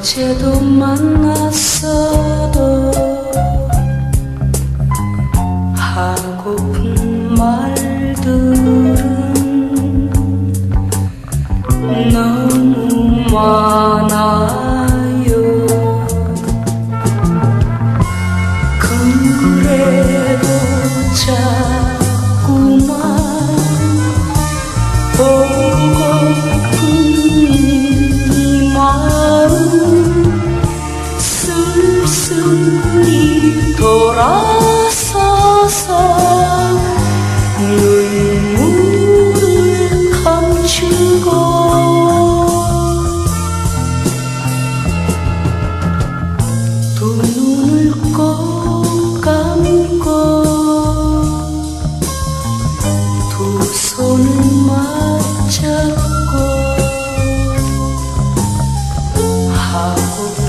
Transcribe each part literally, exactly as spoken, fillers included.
어제도 만났어도 하고픈 말들은 너무 많아요. 그래도 자꾸만 슬슬 돌아서서 눈물을 감추고 두 눈을 꼭 감고 두 손을 맞잡고 하고픈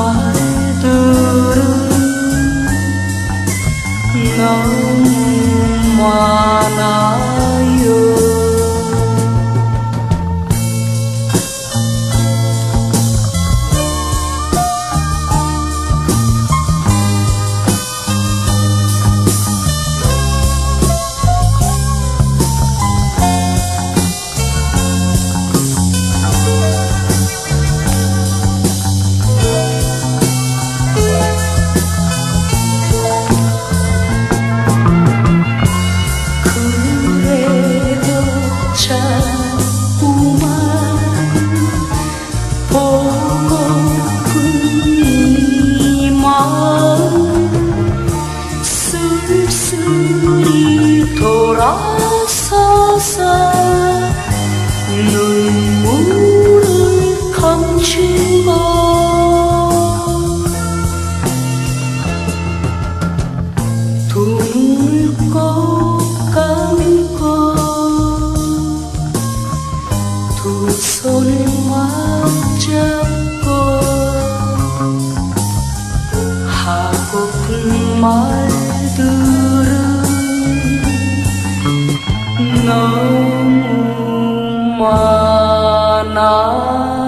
말 너무 많아요. 슬슬 돌아서서 눈물을 감추고 두 눈을 꼭 감고 두 손을 맞잡고 하고픈 말들 너무 많아.